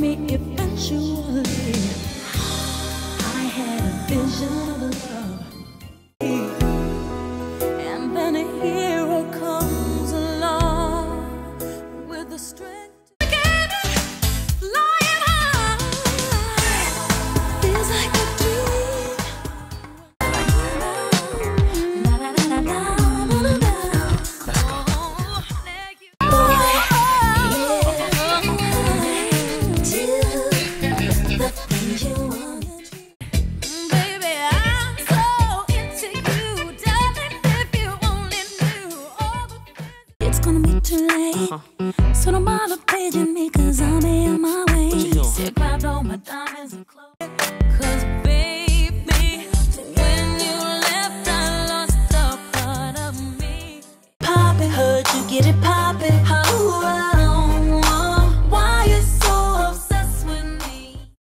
me eventually. I had a vision of love.